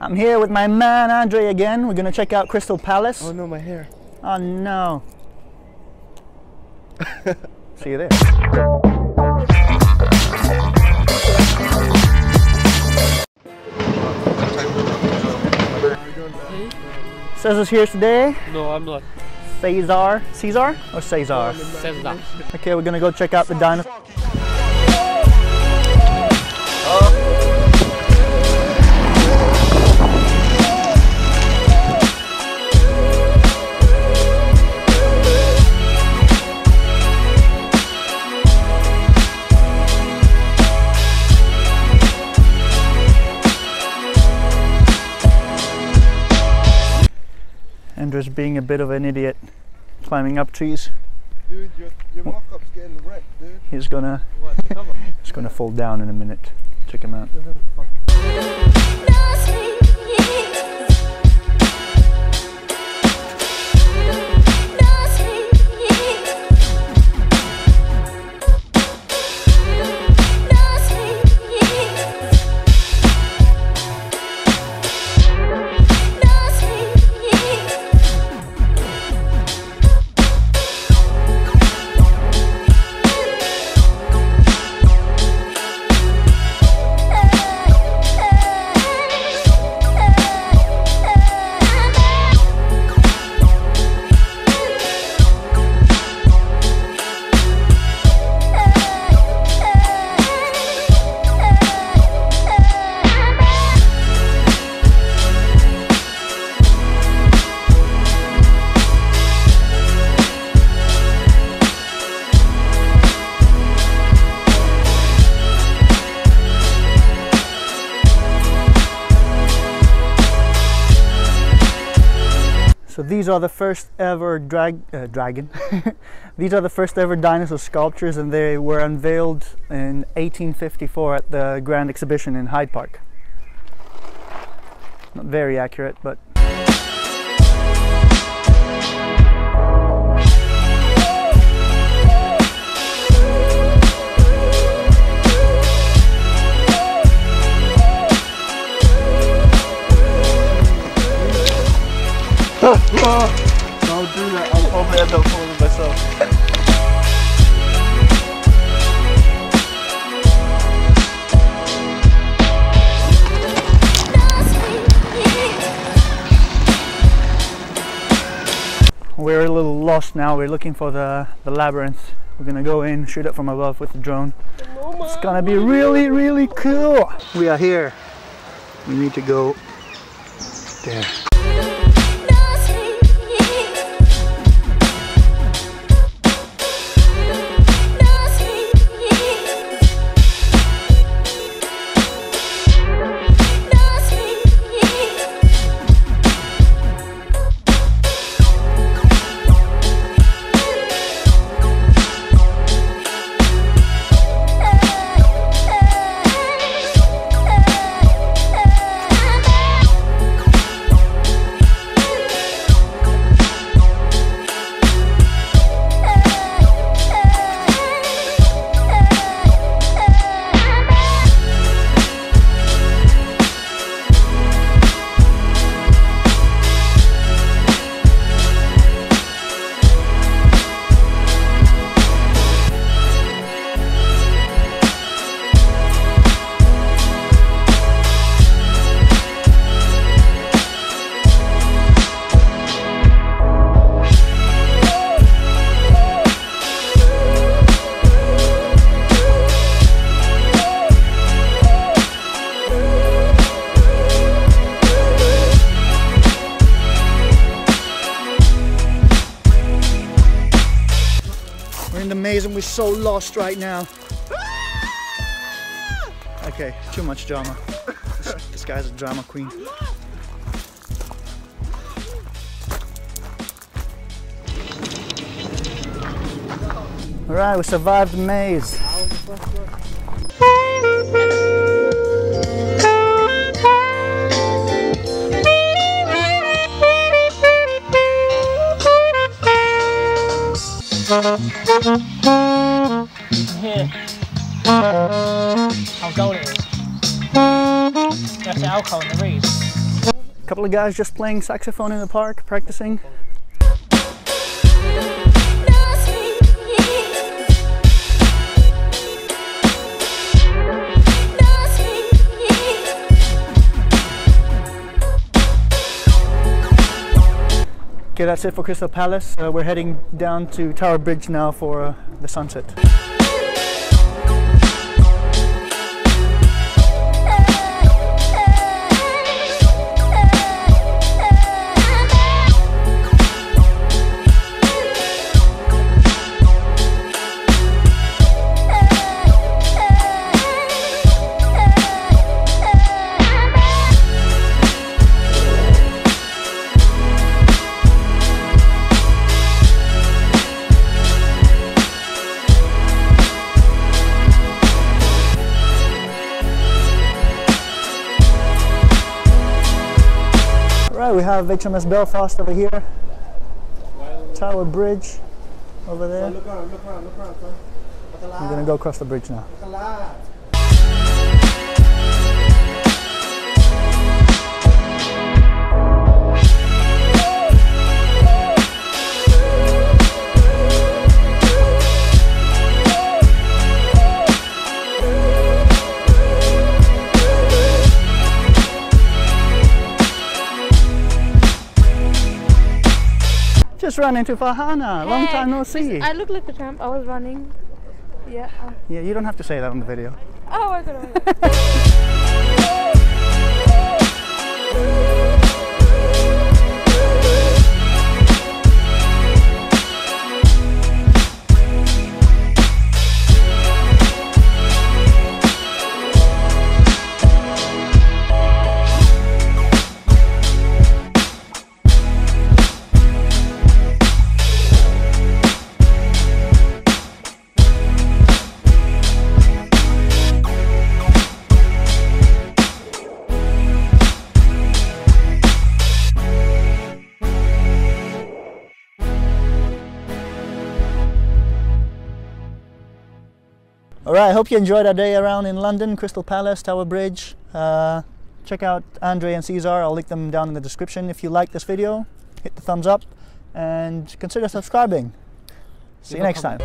I'm here with my man Andre again. We're gonna check out Crystal Palace. Oh no, my hair. Oh no. See you there. César's here today? No, I'm not. César? César or César? César. Okay, we're gonna go check out the diner. Andre's being a bit of an idiot, climbing up trees. Dude, your mock-up's getting wrecked, dude. He's gonna, he's gonna fall down in a minute. Check him out. So these are the first ever dragon. These are the first ever dinosaur sculptures, and they were unveiled in 1854 at the Grand Exhibition in Hyde Park. Not very accurate, but. Don't do that, I'll probably end up falling myself. We're a little lost now, we're looking for the labyrinth. We're gonna go in, shoot it from above with the drone. It's gonna be really, really cool. We are here. We need to go there. Amazing, we're so lost right now. Okay, too much drama. This guy's a drama queen. Alright, we survived the maze. Yeah. How gold it is. That's the alcohol in the reeds. A couple of guys just playing saxophone in the park, practicing. Okay, that's it for Crystal Palace. We're heading down to Tower Bridge now for the sunset. We have HMS Belfast over here, Tower Bridge over there. Look around. I'm going to go across the bridge now. Just ran into Farhana. Long time no see. I look like the tramp. I was running. Yeah. Yeah, you don't have to say that on the video. Oh, I don't Alright, I hope you enjoyed our day around in London, Crystal Palace, Tower Bridge. Check out Andre and César, I'll link them down in the description. If you like this video, hit the thumbs up and consider subscribing. See you next time.